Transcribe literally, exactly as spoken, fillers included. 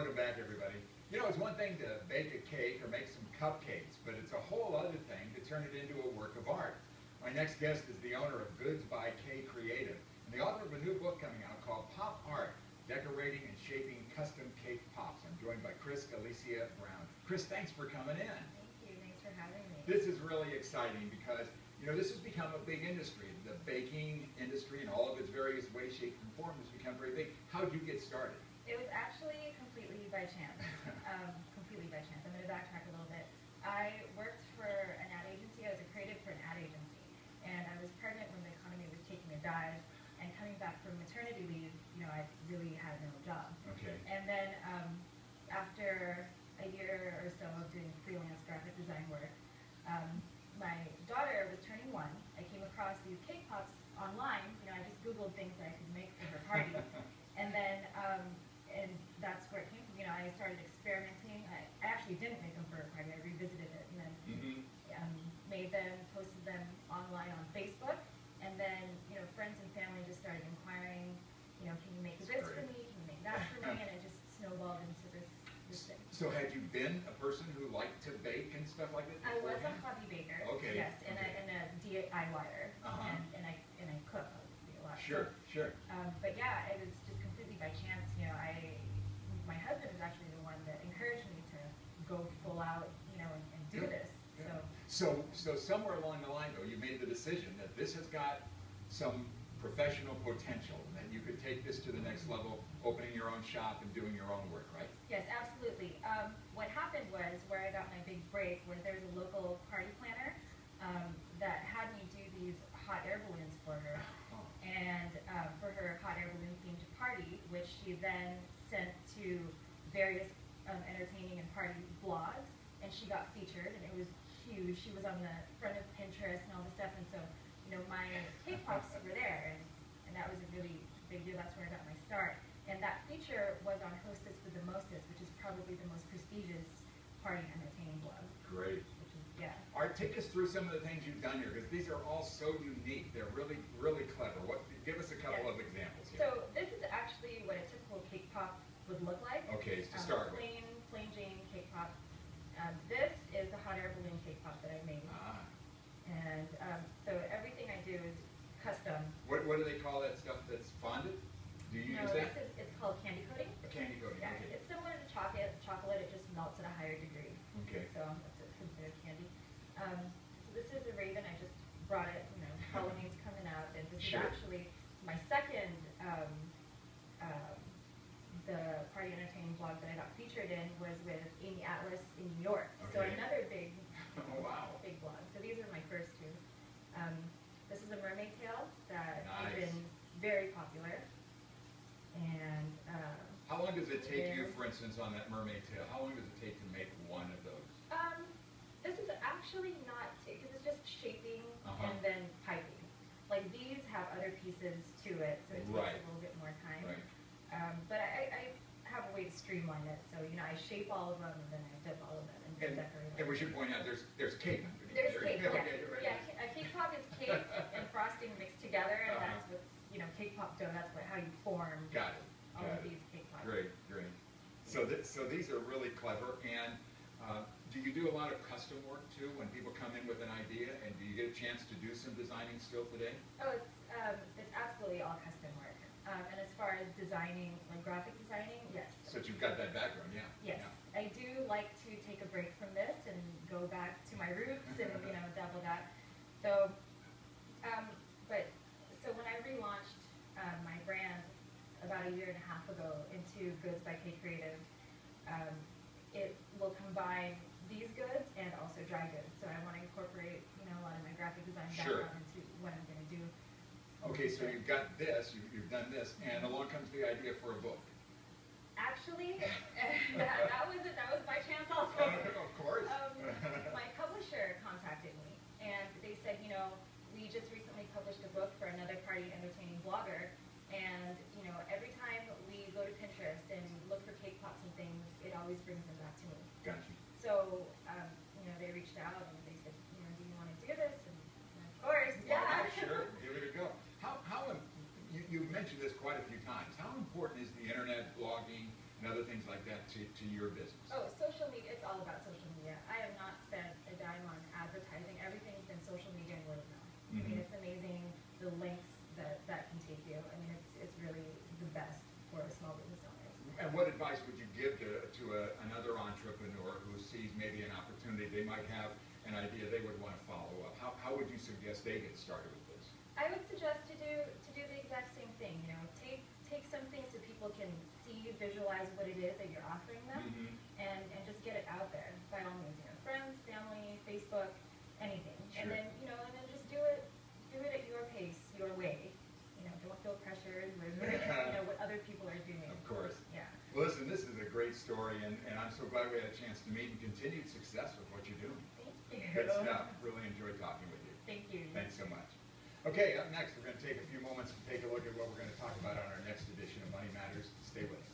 Welcome back, everybody. You know, it's one thing to bake a cake or make some cupcakes, but it's a whole other thing to turn it into a work of art. My next guest is the owner of Goods by K Creative and the author of a new book coming out called Pop Art, Decorating and Shaping Custom Cake Pops. I'm joined by Chris Galicia Brown. Chris, thanks for coming in. Thank you. Thanks for having me. This is really exciting because, you know, this has become a big industry. The baking industry in all of its various ways, shapes, and forms has become very big. How did you get started? It was actually completely by chance. um, completely by chance. I'm going to backtrack a little bit. I worked for an ad agency. I was a creative for an ad agency. And I was pregnant when the economy was taking a dive. And coming back from maternity leave, you know, I really had no job. Okay. And then um, after a year or so of doing freelance graphic design work, um, my daughter was turning one. I came across these cake pops online. You know, I just Googled things that I could make for her party. and then, um, and that's where it came from. You know, I started experimenting. I actually didn't make them for her party. I revisited it and then mm-hmm. um, made them, posted them online on Facebook. And then, you know, friends and family just started inquiring, you know, can you make this for me? Can you make that for me? And it just snowballed into this. So had you been a person who liked to bake and stuff like that? I was a hobby baker. Okay. Yes, and okay. I and a DIYer, uh-huh. and, and I and I cook a lot. Sure, sure. Um, but yeah, it was just completely by chance. You know, I my husband was actually the one that encouraged me to go full out, you know, and, and do yeah. this. Yeah. So so so somewhere along the line though, you made the decision that this has got some professional potential, and that you could take this to the next level, opening your own shop and doing your own work, right? Yes, absolutely. Um, what happened was, where I got my big break was there was a local party planner um, that had me do these hot air balloons for her, oh. and um, for her hot air balloon themed party, which she then sent to various um, entertaining and party blogs, and she got featured, and it was huge. She was on the front of Pinterest and all this stuff, and so you know, my cake pops were there, and, and that was a really big deal. That's where I got my start. And that feature was on Hostess with the Mostess, which is probably the most prestigious party entertaining blog. Great. Which is, yeah. All right, take us through some of the things you've done here, because these are all so unique. They're really, really clever. What? Give us a couple yeah. of examples here. So this is actually what a typical cake pop would look like. Okay, to um, start plain, with. Plain Jane cake pop. Um, this is the hot air balloon cake pop that I made. Ah. And um, so everything I do is custom. What, what do they call that stuff that's fondant? Do you no, use that? This is, it's called candy coating. A candy coating, yeah, okay. It's similar to chocolate. Chocolate, it just melts at a higher degree. Okay. So it's considered candy. Um, so this is a raven. I just brought it, you know, Halloween's coming up. And this sure. is actually my second, um, um, the party entertaining blog that I got featured in was with Amy Atlas in New York. Okay. So another big, oh, wow. big blog. So these are my first two. Um, this is a mermaid tail that nice. has been very popular. And um, how long does it take you, for instance, on that mermaid tail? How long does it take to make one of those? Um, this is actually not because it's just shaping uh-huh. and then piping. Like these have other pieces to it, so it takes right. a little bit more time. Right. Um, but I, I have a way to streamline it, so you know I shape all of them and then I dip all of them and, and decorate. And we should point out there's there's cake. There's there. cake. Yeah, okay, right. yeah. A cake pop is cake and frosting mixed together, and uh-huh. that's what's you know cake pop dough. That's what how you form. Got it. All Got of it. these cake pops. Great, great. So th so these are really clever. And uh, do you do a lot of custom work too when people come in with an idea? And do you get a chance to do some designing still today? Oh, it's um, it's absolutely all custom work. Um, and as far as designing, like graphic designing, yes. So you've got that background, yeah. Yes. Yeah. I do like to take a break from this and go back to my roots and, you know, dabble that. So, um, but, so when I relaunched um, my brand about a year and a half ago into Goods by K Creative, um, it will combine these goods and also dry goods. So I want to incorporate, you know, a lot of my graphic design background sure. into what I'm going to do. Okay, so you've got this, you've, you've done this, and along comes the idea for a book. Actually, that, that was it, that was by chance also. Uh, of course. Um, my publisher contacted me, and they said, you know, we just recently published a book for another party entertaining blogger, and you know, every time we go to Pinterest and look for cake pops and things, it always brings them back to me. Gotcha. So, um, you know, they reached out and they said, you know, do you want to do this? And of course, yeah. Well, sure, give it a go. How, how you, you've mentioned this quite a few times. How important is the internet, blogging, and other things like that to, to your business? Oh, social media. It's all about social media. I have not spent a dime on advertising. Everything's been social media and word of mouth. Mm-hmm. I mean, it's amazing the links that that can take you. I mean, it's, it's really the best for small business owners. And what advice would you give to, to a, another entrepreneur who sees maybe an opportunity? They might have an idea they would want to follow up. How, how would you suggest they get started with this? I would suggest to do to do the exact same thing. You know, take take some things so people can see, visualize what it is that you're offering them, mm-hmm. and, and just get it out there by all means, you know, friends, family, Facebook, anything. Sure. And then you know, and then just do it do it at your pace, your way. You know, don't feel pressured with you know what other people are doing. Of course. Yeah. Well, listen, this is a great story, and and I'm so glad we had a chance to meet and continued success with what you're doing. Thank you. Good stuff. Really enjoyed talking with you. Thank you. Thanks so much. Okay, up next, we're going to take a few moments to take a look at what we're going to talk about on our next edition of Money Matters. Stay with us.